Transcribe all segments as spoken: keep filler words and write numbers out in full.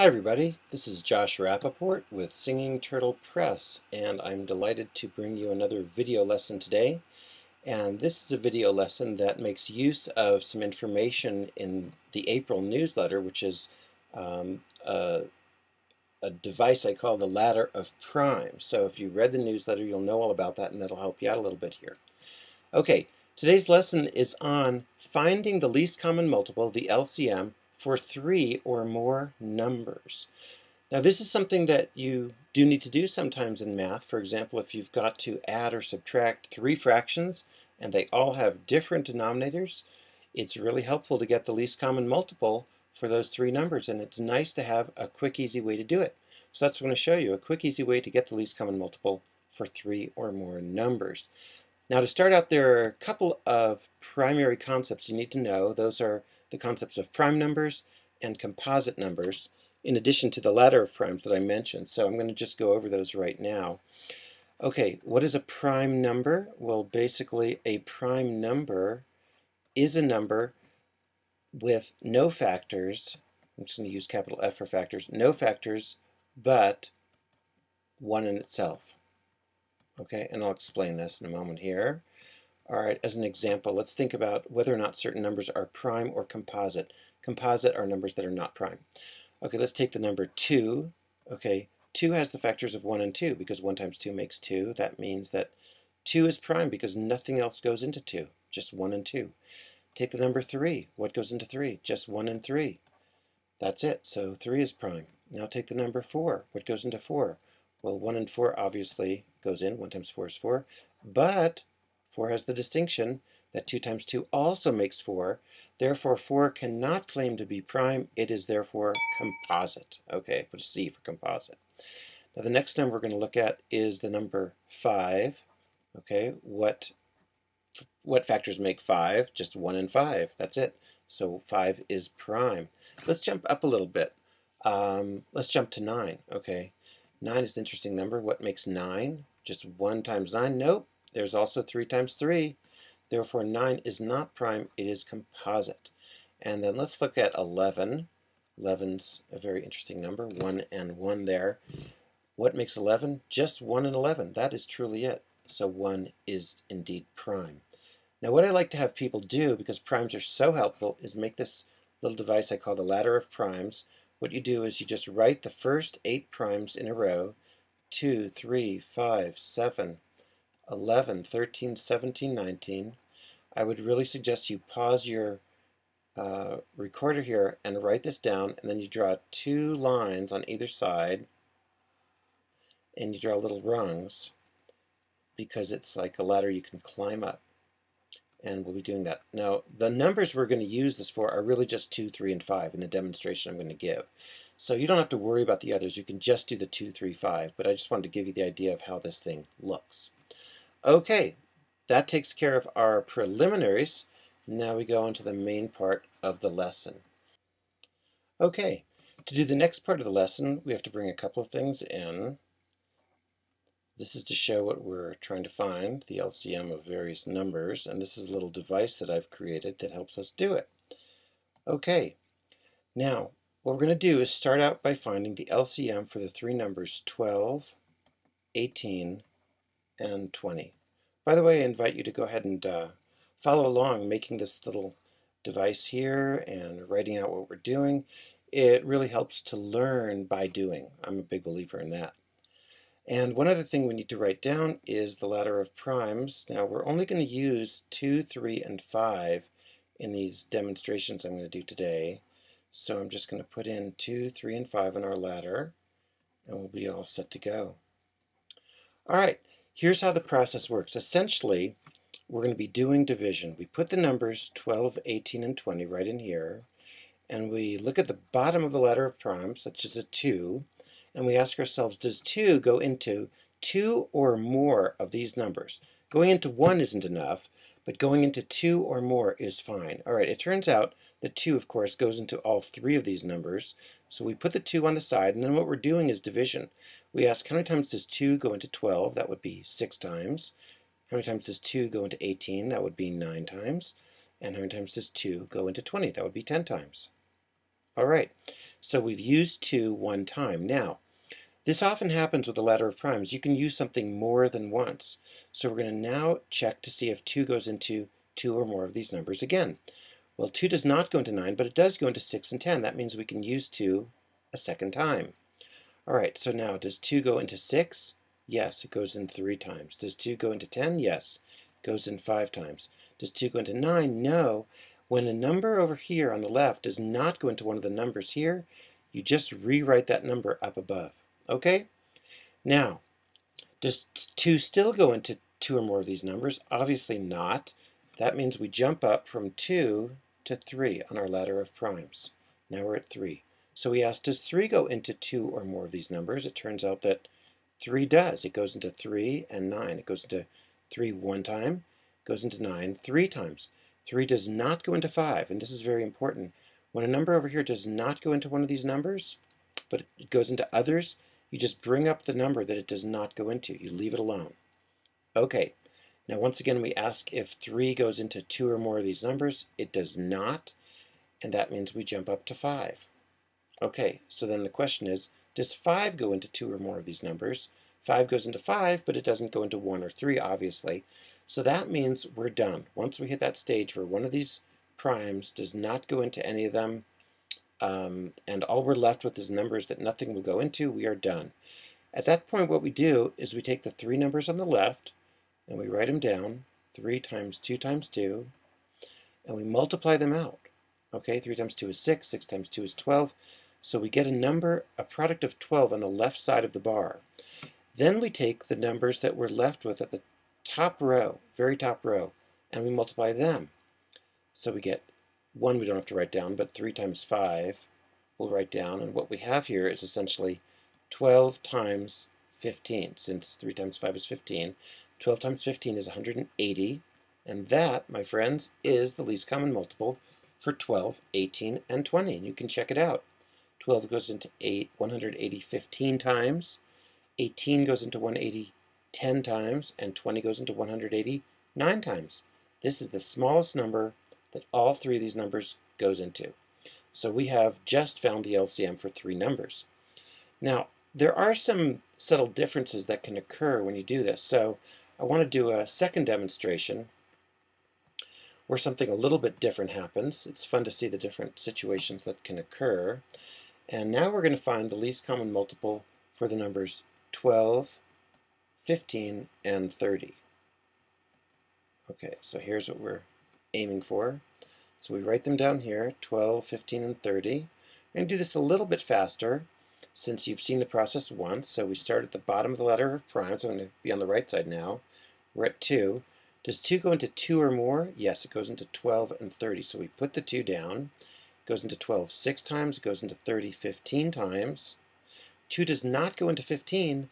Hi everybody, this is Josh Rappaport with Singing Turtle Press, and I'm delighted to bring you another video lesson today. And this is a video lesson that makes use of some information in the April newsletter, which is um, a, a device I call the Ladder of Primes. So if you read the newsletter, you'll know all about that, and that'll help you out a little bit here. Okay, today's lesson is on finding the least common multiple, the L C M, for three or more numbers. Now this is something that you do need to do sometimes in math. For example, if you've got to add or subtract three fractions and they all have different denominators, it's really helpful to get the least common multiple for those three numbers, and it's nice to have a quick, easy way to do it. So that's what I'm going to show you, a quick, easy way to get the least common multiple for three or more numbers. Now to start out, there are a couple of primary concepts you need to know. Those are the concepts of prime numbers and composite numbers, in addition to the ladder of primes that I mentioned. So I'm going to just go over those right now. Okay, what is a prime number? Well, basically a prime number is a number with no factors. I'm just going to use capital F for factors. No factors, but one in itself. Okay, and I'll explain this in a moment here. All right, as an example, let's think about whether or not certain numbers are prime or composite. Composite are numbers that are not prime. Okay, let's take the number two. Okay, two has the factors of one and two, because one times two makes two. That means that two is prime because nothing else goes into two, just one and two. Take the number three. What goes into three? Just one and three. That's it, so three is prime. Now take the number four. What goes into four? Well, one and four obviously goes in. one times four is four, but four has the distinction that two times two also makes four. Therefore, four cannot claim to be prime. It is therefore composite. Okay, put a C for composite. Now the next number we're going to look at is the number five. Okay, what, what factors make five? Just one and five. That's it. So five is prime. Let's jump up a little bit. Um, let's jump to nine. Okay, nine is an interesting number. What makes nine? Just one times nine? Nope. There's also three times three. Therefore, nine is not prime. It is composite. And then let's look at eleven. eleven's a very interesting number. one and one there. What makes eleven? Just one and eleven. That is truly it. So one is indeed prime. Now what I like to have people do, because primes are so helpful, is make this little device I call the ladder of primes. What you do is you just write the first eight primes in a row. two, three, five, seven, eleven, thirteen, seventeen, nineteen. I would really suggest you pause your uh, recorder here and write this down, and then you draw two lines on either side and you draw little rungs, because it's like a ladder you can climb up, and we'll be doing that. Now the numbers we're going to use this for are really just two, three, and five in the demonstration I'm going to give. So you don't have to worry about the others, you can just do the two, three, five, but I just wanted to give you the idea of how this thing looks. Okay, that takes care of our preliminaries. Now we go on to the main part of the lesson. Okay, to do the next part of the lesson, we have to bring a couple of things in. This is to show what we're trying to find, the L C M of various numbers, and this is a little device that I've created that helps us do it. Okay, now what we're going to do is start out by finding the L C M for the three numbers twelve, eighteen, and twenty. By the way, I invite you to go ahead and uh, follow along making this little device here and writing out what we're doing. It really helps to learn by doing. I'm a big believer in that. And one other thing we need to write down is the ladder of primes. Now we're only going to use two, three, and five in these demonstrations I'm going to do today. So I'm just going to put in two, three, and five in our ladder, and we'll be all set to go. All right. Here's how the process works. Essentially, we're going to be doing division. We put the numbers twelve, eighteen, and twenty right in here, and we look at the bottom of the ladder of primes, such as a two, and we ask ourselves, does two go into two or more of these numbers? Going into one isn't enough, but going into two or more is fine. All right, it turns out the two, of course, goes into all three of these numbers, so we put the two on the side, and then what we're doing is division. We ask, how many times does two go into twelve? That would be six times. How many times does two go into eighteen? That would be nine times. And how many times does two go into twenty? That would be ten times. Alright, so we've used two one time. Now, this often happens with the ladder of primes. You can use something more than once. So we're going to now check to see if two goes into two or more of these numbers again. Well, two does not go into nine, but it does go into six and ten. That means we can use two a second time. Alright, so now does two go into six? Yes, it goes in three times. Does two go into ten? Yes, it goes in five times. Does two go into nine? No. When a number over here on the left does not go into one of the numbers here, you just rewrite that number up above. Okay? Now, does two still go into two or more of these numbers? Obviously not. That means we jump up from two to three on our ladder of primes. Now we're at three. So we asked, does three go into two or more of these numbers? It turns out that three does. It goes into three and nine. It goes into three one time, goes into nine three times. three does not go into five, and this is very important. When a number over here does not go into one of these numbers, but it goes into others, you just bring up the number that it does not go into. You leave it alone. Okay, now once again we ask if three goes into two or more of these numbers. It does not, and that means we jump up to five. Okay, so then the question is, does five go into two or more of these numbers? five goes into five, but it doesn't go into one or three, obviously. So that means we're done. Once we hit that stage where one of these primes does not go into any of them, um, and all we're left with is numbers that nothing will go into, we are done. At that point, what we do is we take the three numbers on the left, and we write them down, three times two times two, and we multiply them out. Okay, three times two is six, six times two is twelve, so we get a number, a product of twelve on the left side of the bar. Then we take the numbers that we're left with at the top row, very top row, and we multiply them. So we get one we don't have to write down, but three times five we'll write down, and what we have here is essentially twelve times fifteen, since three times five is fifteen. twelve times fifteen is one hundred eighty, and that, my friends, is the least common multiple for twelve, eighteen, and twenty, and you can check it out. twelve goes into eight, one hundred eighty fifteen times, eighteen goes into one hundred eighty ten times, and twenty goes into one hundred eighty nine times. This is the smallest number that all three of these numbers goes into. So we have just found the L C M for three numbers. Now, there are some subtle differences that can occur when you do this. So I want to do a second demonstration where something a little bit different happens. It's fun to see the different situations that can occur. And now we're going to find the least common multiple for the numbers twelve, fifteen, and thirty. Okay, so here's what we're aiming for. So we write them down here, twelve, fifteen, and thirty. We're going to do this a little bit faster since you've seen the process once. So we start at the bottom of the ladder of primes. I'm going to be on the right side now. We're at two. Does two go into two or more? Yes, it goes into twelve and thirty. So we put the two down. It goes into twelve six times. It goes into thirty fifteen times. two does not go into fifteen.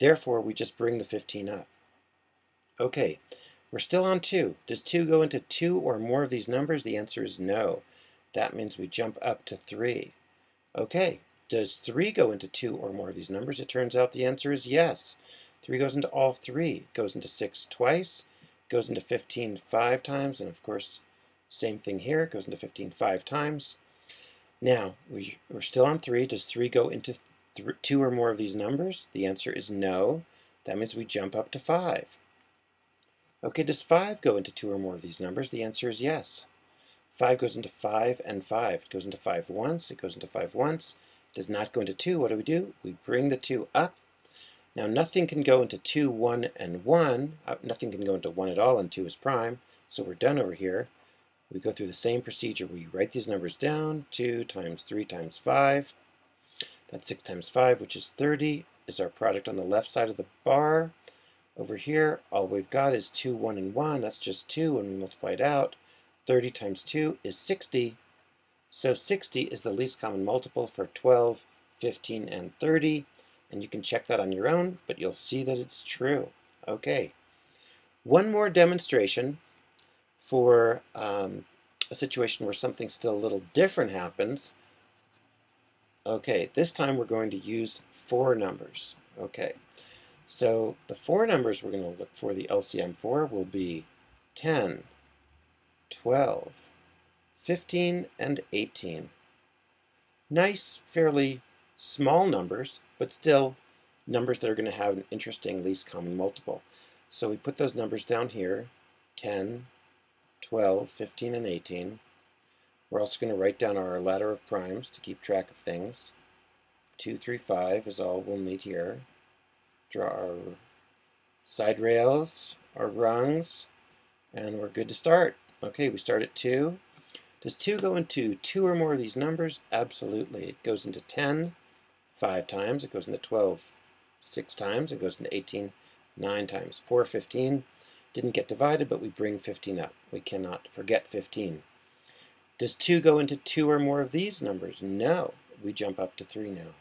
Therefore, we just bring the fifteen up. Okay, we're still on two. Does two go into two or more of these numbers? The answer is no. That means we jump up to three. Okay, does three go into two or more of these numbers? It turns out the answer is yes. three goes into all three. It goes into six twice, it goes into fifteen five times, and of course, same thing here. It goes into fifteen five times. Now, we, we're still on three. Does three go into three? two or more of these numbers? The answer is no. That means we jump up to five. Okay, does five go into two or more of these numbers? The answer is yes. five goes into five and five. It goes into five once. It goes into five once. It does not go into two. What do we do? We bring the two up. Now, nothing can go into two, one, and one. Uh, nothing can go into one at all, and two is prime. So we're done over here. We go through the same procedure. We write these numbers down. two times three times five. That's six times five, which is thirty, is our product on the left side of the bar. Over here, all we've got is two, one, and one. That's just two, and we multiply it out. thirty times two is sixty. So sixty is the least common multiple for twelve, fifteen, and thirty. And you can check that on your own, but you'll see that it's true. Okay. One more demonstration for um, a situation where something still a little different happens. Okay, this time we're going to use four numbers. Okay, so the four numbers we're going to look for the L C M for will be ten, twelve, fifteen, and eighteen. nice, fairly small numbers, but still numbers that are going to have an interesting least common multiple. So we put those numbers down here, ten, twelve, fifteen, and eighteen. We're also going to write down our ladder of primes to keep track of things. two, three, five is all we'll need here. Draw our side rails, our rungs, and we're good to start. Okay, we start at two. Does two go into two or more of these numbers? Absolutely. It goes into ten five times, it goes into twelve six times, it goes into eighteen nine times. Poor fifteen didn't get divided, but we bring fifteen up. We cannot forget fifteen. Does two go into two or more of these numbers? No. We jump up to three now.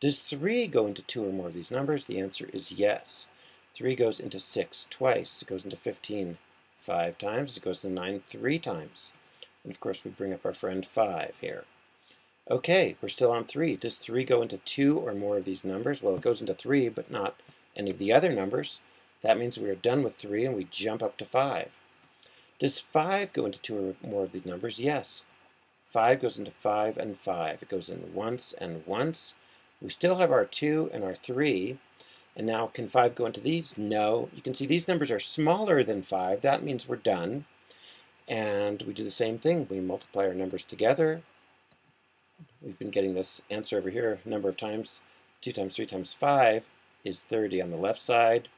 Does three go into two or more of these numbers? The answer is yes. three goes into six twice. It goes into fifteen five times. It goes to nine three times. And of course we bring up our friend five here. Okay, we're still on three. Does three go into two or more of these numbers? Well, it goes into three, but not any of the other numbers. That means we are done with three and we jump up to five. Does five go into two or more of these numbers? Yes. five goes into five and five. It goes in once and once. We still have our two and our three. And now, can five go into these? No. You can see these numbers are smaller than five. That means we're done. And we do the same thing. We multiply our numbers together. We've been getting this answer over here a number of times. two times three times five is thirty on the left side.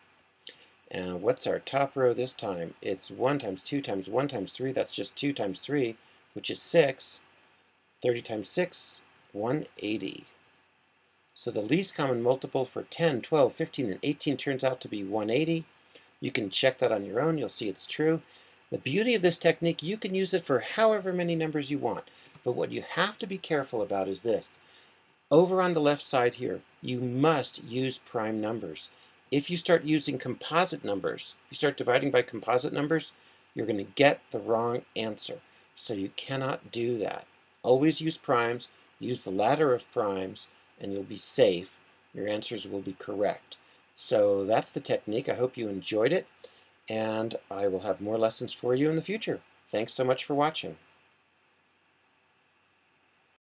And what's our top row this time? It's one times two times one times three. That's just two times three, which is six. thirty times six, one hundred eighty. So the least common multiple for ten, twelve, fifteen, and eighteen turns out to be one hundred eighty. You can check that on your own. You'll see it's true. The beauty of this technique, you can use it for however many numbers you want. But what you have to be careful about is this. Over on the left side here, you must use prime numbers. If you start using composite numbers, if you start dividing by composite numbers, you're going to get the wrong answer. So you cannot do that. Always use primes, use the ladder of primes, and you'll be safe. Your answers will be correct. So that's the technique. I hope you enjoyed it, and I will have more lessons for you in the future. Thanks so much for watching.